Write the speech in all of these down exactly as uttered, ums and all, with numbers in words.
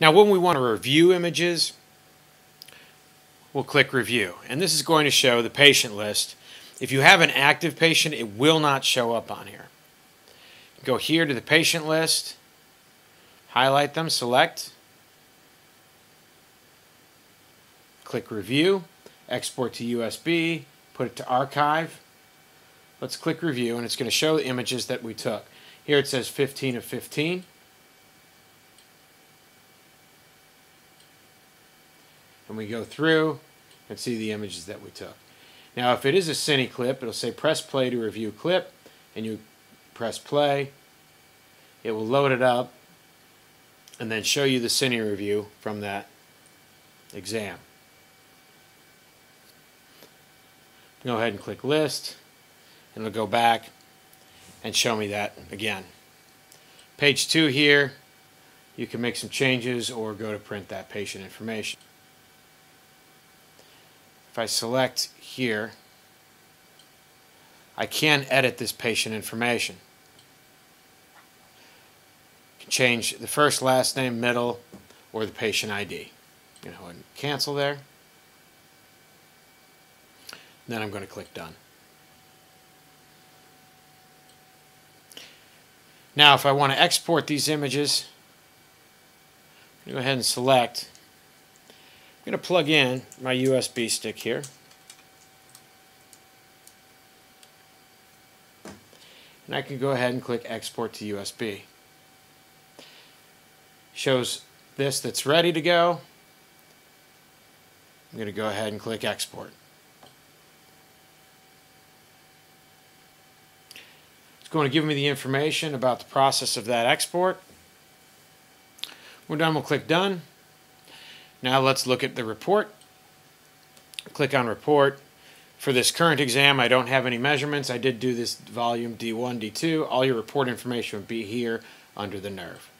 Now when we want to review images, we'll click Review, and this is going to show the patient list. If you have an active patient, it will not show up on here. Go here to the patient list, highlight them, select, click Review, export to U S B, put it to Archive. Let's click Review, and it's going to show the images that we took. Here it says fifteen of fifteen. And we go through and see the images that we took. Now if it is a Cine clip, it'll say press play to review clip, and you press play. It will load it up and then show you the Cine review from that exam. Go ahead and click list, and it'll go back and show me that again. Page two here, you can make some changes or go to print that patient information. If I select here, I can edit this patient information. You can change the first, last name, middle, or the patient I D. I'm going to go ahead and cancel there. Then I'm going to click Done. Now if I want to export these images, I'm going to go ahead and select. I'm going to plug in my U S B stick here. And I can go ahead and click Export to U S B. Shows this that's ready to go. I'm going to go ahead and click Export. Going to give me the information about the process of that export. We're done, we'll click Done. Now let's look at the report. Click on Report. For this current exam, I don't have any measurements. I did do this volume D one, D two. All your report information would be here under the nerve.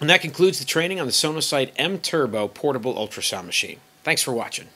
And that concludes the training on the Sonosite M Turbo portable ultrasound machine. Thanks for watching.